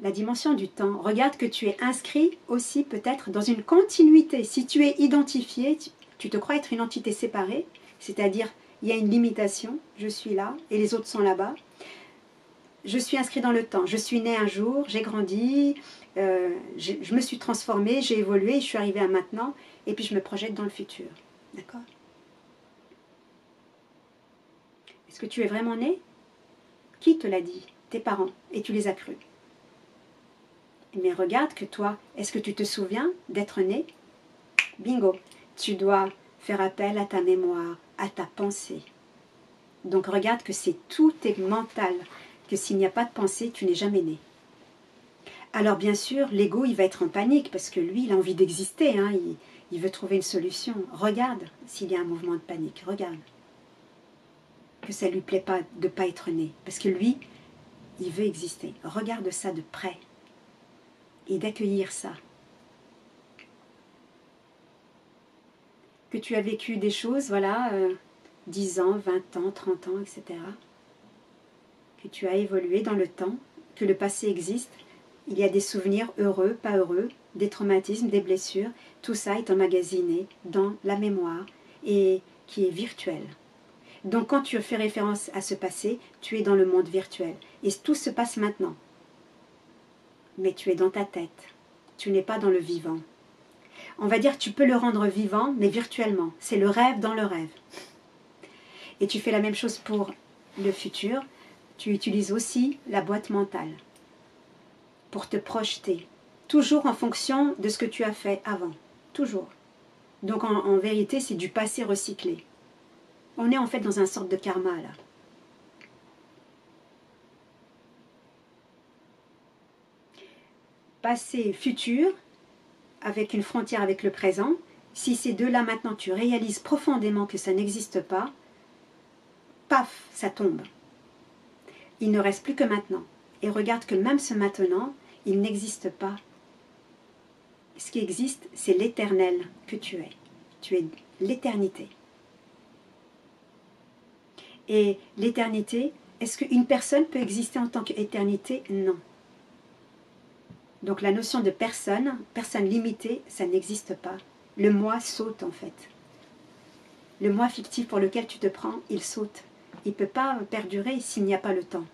la dimension du temps. Regarde que tu es inscrit aussi peut-être dans une continuité. Si tu es identifié, tu te crois être une entité séparée, c'est-à-dire il y a une limitation, je suis là et les autres sont là-bas. Je suis inscrit dans le temps, je suis né un jour, j'ai grandi, je me suis transformée, j'ai évolué, je suis arrivée à maintenant et puis je me projette dans le futur. D'accord ? Est-ce que tu es vraiment né? Qui te l'a dit? Tes parents, et tu les as crus. Mais regarde que toi, est-ce que tu te souviens d'être né? Bingo! Tu dois faire appel à ta mémoire, à ta pensée. Donc regarde que c'est tout est mental, que s'il n'y a pas de pensée, tu n'es jamais né. Alors bien sûr, l'ego, il va être en panique, parce que lui, il a envie d'exister, hein, il veut trouver une solution. Regarde s'il y a un mouvement de panique, regarde. Que ça ne lui plaît pas de ne pas être né, parce que lui, il veut exister. Regarde ça de près et d'accueillir ça. Que tu as vécu des choses, voilà, 10 ans, 20 ans, 30 ans, etc. Que tu as évolué dans le temps, que le passé existe. Il y a des souvenirs heureux, pas heureux, des traumatismes, des blessures. Tout ça est emmagasiné dans la mémoire et qui est virtuelle. Donc quand tu fais référence à ce passé, tu es dans le monde virtuel. Et tout se passe maintenant. Mais tu es dans ta tête. Tu n'es pas dans le vivant. On va dire tu peux le rendre vivant, mais virtuellement. C'est le rêve dans le rêve. Et tu fais la même chose pour le futur. Tu utilises aussi la boîte mentale pour te projeter. Toujours en fonction de ce que tu as fait avant. Toujours. Donc en vérité, c'est du passé recyclé. On est en fait dans une sorte de karma, là. Passé, futur, avec une frontière avec le présent. Si ces deux-là, maintenant, tu réalises profondément que ça n'existe pas, paf, ça tombe. Il ne reste plus que maintenant. Et regarde que même ce maintenant, il n'existe pas. Ce qui existe, c'est l'éternel que tu es. Tu es l'éternité. Et l'éternité, est-ce qu'une personne peut exister en tant qu'éternité? Non. Donc la notion de personne, personne limitée, ça n'existe pas. Le moi saute en fait. Le moi fictif pour lequel tu te prends, il saute. Il ne peut pas perdurer s'il n'y a pas le temps.